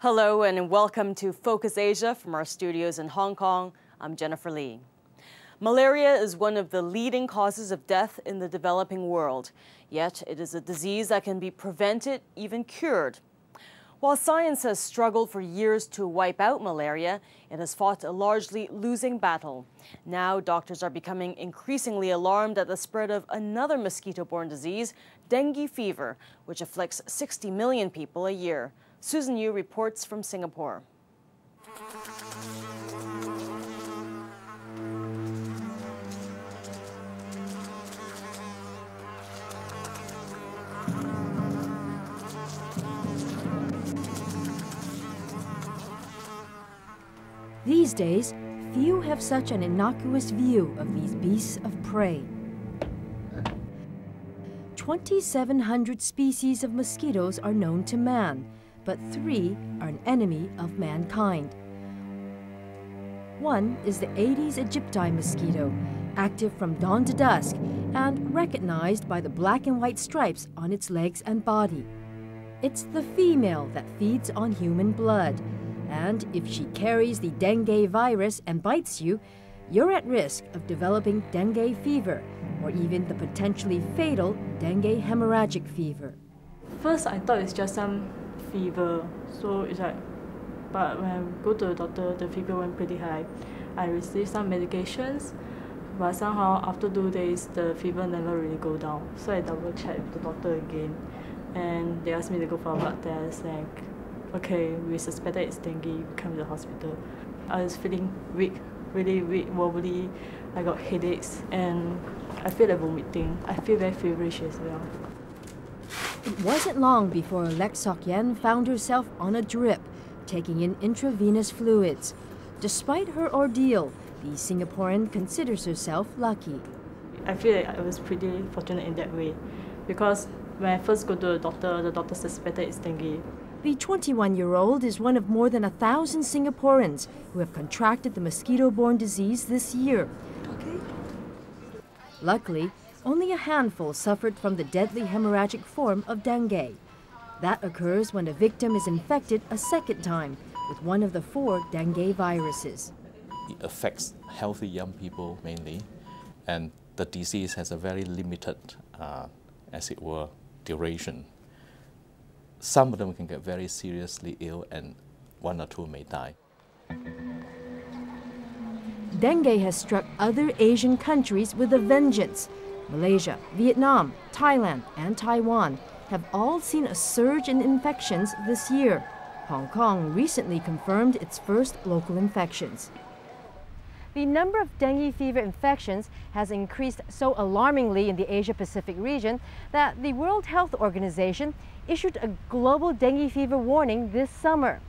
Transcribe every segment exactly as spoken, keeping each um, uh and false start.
Hello and welcome to Focus Asia from our studios in Hong Kong. I'm Jennifer Lee. Malaria is one of the leading causes of death in the developing world, yet it is a disease that can be prevented, even cured. While science has struggled for years to wipe out malaria, it has fought a largely losing battle. Now doctors are becoming increasingly alarmed at the spread of another mosquito-borne disease, dengue fever, which afflicts sixty million people a year. Susan Yu reports from Singapore. These days, few have such an innocuous view of these beasts of prey. twenty-seven hundred species of mosquitoes are known to man, but three are an enemy of mankind. One is the Aedes aegypti mosquito, active from dawn to dusk and recognized by the black and white stripes on its legs and body. It's the female that feeds on human blood, and if she carries the dengue virus and bites you, you're at risk of developing dengue fever or even the potentially fatal dengue hemorrhagic fever. First, I thought it's just some fever, so it's like, but when I go to the doctor, the fever went pretty high. I received some medications, but somehow after two days, the fever never really go down. So I double checked with the doctor again, and they asked me to go for a blood test. Like, okay, we suspected it's dengue. We come to the hospital. I was feeling weak, really weak, wobbly. I got headaches, and I feel like vomiting. I feel very feverish as well. It wasn't long before Lex Sok Yen found herself on a drip, taking in intravenous fluids. Despite her ordeal, the Singaporean considers herself lucky. I feel like I was pretty fortunate in that way, because when I first go to the doctor, the doctor suspected it's dengue. The twenty-one-year-old is one of more than a thousand Singaporeans who have contracted the mosquito-borne disease this year. Okay. Luckily, only a handful suffered from the deadly hemorrhagic form of dengue. That occurs when a victim is infected a second time with one of the four dengue viruses. It affects healthy young people mainly, and the disease has a very limited, uh, as it were, duration. Some of them can get very seriously ill and one or two may die. Dengue has struck other Asian countries with a vengeance. Malaysia, Vietnam, Thailand and Taiwan have all seen a surge in infections this year. Hong Kong recently confirmed its first local infections. The number of dengue fever infections has increased so alarmingly in the Asia-Pacific region that the World Health Organization issued a global dengue fever warning this summer.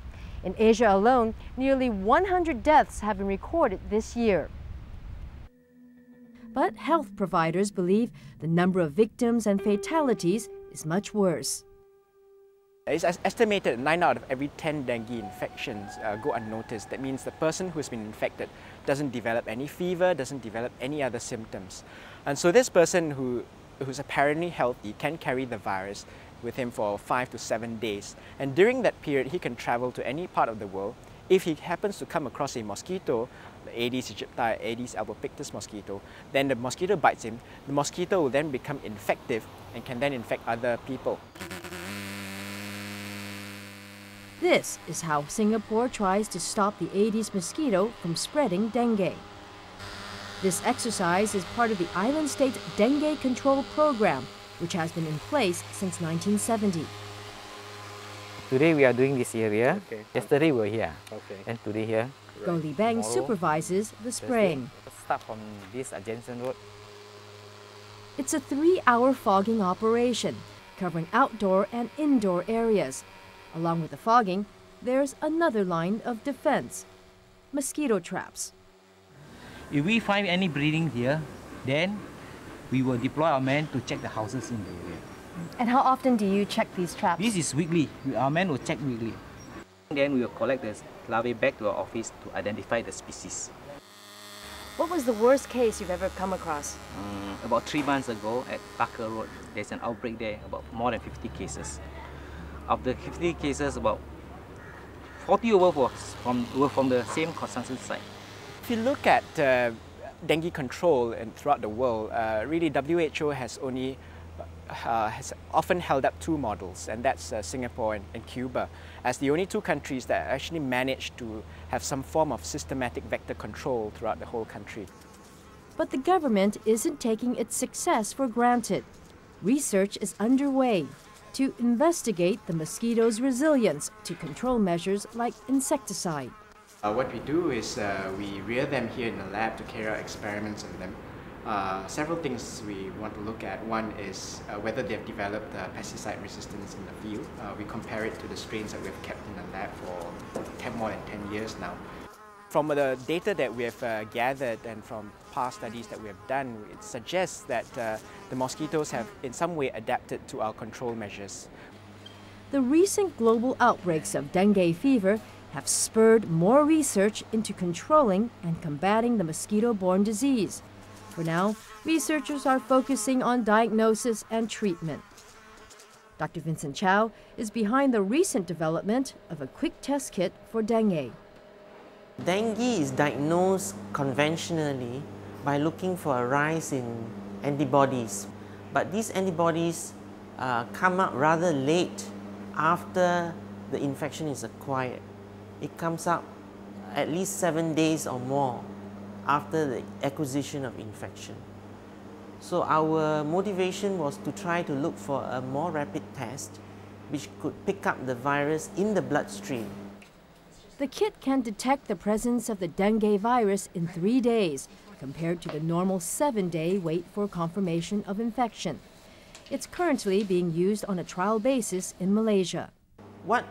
In Asia alone, nearly one hundred deaths have been recorded this year. But health providers believe the number of victims and fatalities is much worse. It's estimated nine out of every ten dengue infections uh, go unnoticed. That means the person who's been infected doesn't develop any fever, doesn't develop any other symptoms. And so this person who, who's apparently healthy can carry the virus with him for five to seven days. And during that period, he can travel to any part of the world. If he happens to come across a mosquito, the Aedes aegypti, Aedes albopictus mosquito, then the mosquito bites him. The mosquito will then become infective and can then infect other people. This is how Singapore tries to stop the Aedes mosquito from spreading dengue. This exercise is part of the island state's dengue control program, which has been in place since nineteen seventy. Today we are doing this area. Okay. Yesterday we were here, okay. And today here. Goli Bang supervises the spraying. Let's start from this adjacent road. It's a three-hour fogging operation, covering outdoor and indoor areas. Along with the fogging, there's another line of defense, mosquito traps. If we find any breeding here, then we will deploy our men to check the houses in the area. And how often do you check these traps? This is weekly. Our men will check weekly. Then we will collect the larvae back to our office to identify the species. What was the worst case you've ever come across? Um, about three months ago at Barker Road, there's an outbreak there, about more than fifty cases. Of the fifty cases, about forty workers from, were from the same construction site. If you look at uh, dengue control and throughout the world, uh, really W H O has only Uh, has often held up two models, and that's uh, Singapore and, and Cuba, as the only two countries that actually managed to have some form of systematic vector control throughout the whole country. But the government isn't taking its success for granted. Research is underway to investigate the mosquito's resilience to control measures like insecticide. Uh, what we do is uh, we rear them here in the lab to carry out experiments on them. Uh, several things we want to look at. One is uh, whether they've developed uh, pesticide resistance in the field. Uh, we compare it to the strains that we've kept in the lab for ten, more than ten years now. From the data that we have uh, gathered and from past studies that we have done, it suggests that uh, the mosquitoes have in some way adapted to our control measures. The recent global outbreaks of dengue fever have spurred more research into controlling and combating the mosquito-borne disease. For now, researchers are focusing on diagnosis and treatment. Doctor Vincent Chow is behind the recent development of a quick test kit for dengue. Dengue is diagnosed conventionally by looking for a rise in antibodies. But these antibodies uh, come up rather late after the infection is acquired. It comes up at least seven days or more after the acquisition of infection. So our motivation was to try to look for a more rapid test which could pick up the virus in the bloodstream. The kit can detect the presence of the dengue virus in three days compared to the normal seven-day wait for confirmation of infection. It's currently being used on a trial basis in Malaysia. What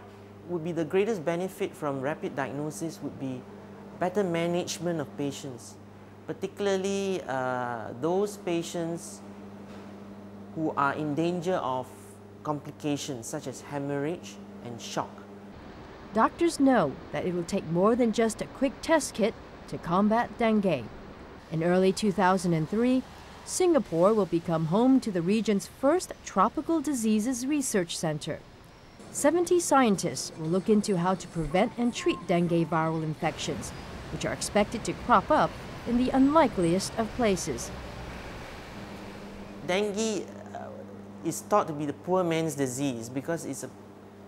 would be the greatest benefit from rapid diagnosis would be better management of patients, particularly uh, those patients who are in danger of complications such as hemorrhage and shock. Doctors know that it will take more than just a quick test kit to combat dengue. In early two thousand three, Singapore will become home to the region's first Tropical Diseases Research Centre. seventy scientists will look into how to prevent and treat dengue viral infections, which are expected to crop up in the unlikeliest of places. Dengue uh, is thought to be the poor man's disease because it's a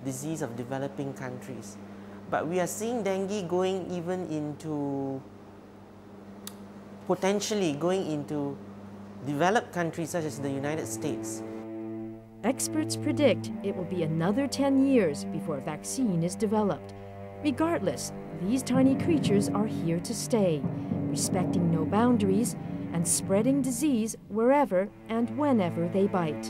disease of developing countries. But we are seeing dengue going even into, potentially going into developed countries such as the United States. Experts predict it will be another ten years before a vaccine is developed. Regardless, these tiny creatures are here to stay, respecting no boundaries and spreading disease wherever and whenever they bite.